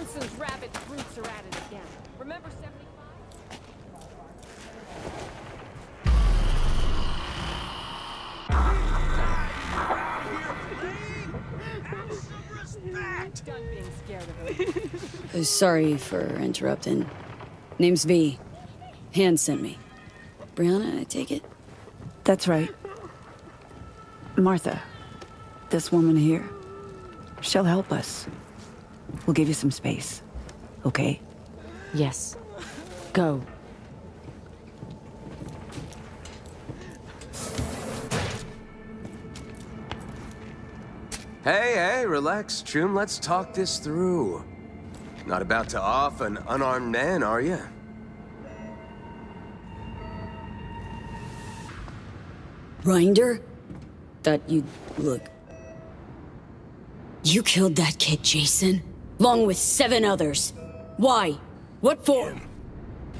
Hanson's rabbit roots are at it again. Remember 75? Sorry for interrupting. Name's V. Han sent me. Brianna, I take it? That's right. Martha, this woman here, she'll help us. We'll give you some space, okay? Yes. Go. Hey, hey, relax, Choom. Let's talk this through. Not about to off an unarmed man, are you? Rinder? Thought you'd look. You killed that kid, Jason, along with 7 others. Why? What for?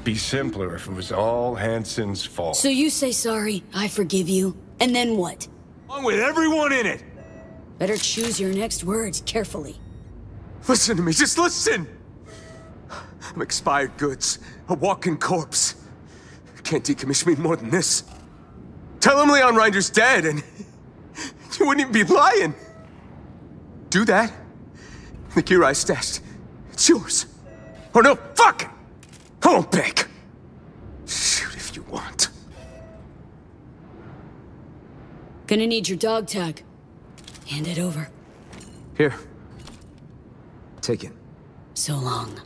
Be simpler if it was all Hanson's fault. So you say sorry, I forgive you, and then what? Along with everyone in it! Better choose your next words carefully. Listen to me, just listen! I'm expired goods, a walking corpse. You can't decommission me more than this. Tell him Leon Reiner's dead and you wouldn't even be lying. Do that. The gear I stashed, it's yours. Or no, fuck! I won't pick. Shoot if you want. Gonna need your dog tag. Hand it over. Here. Take it. So long.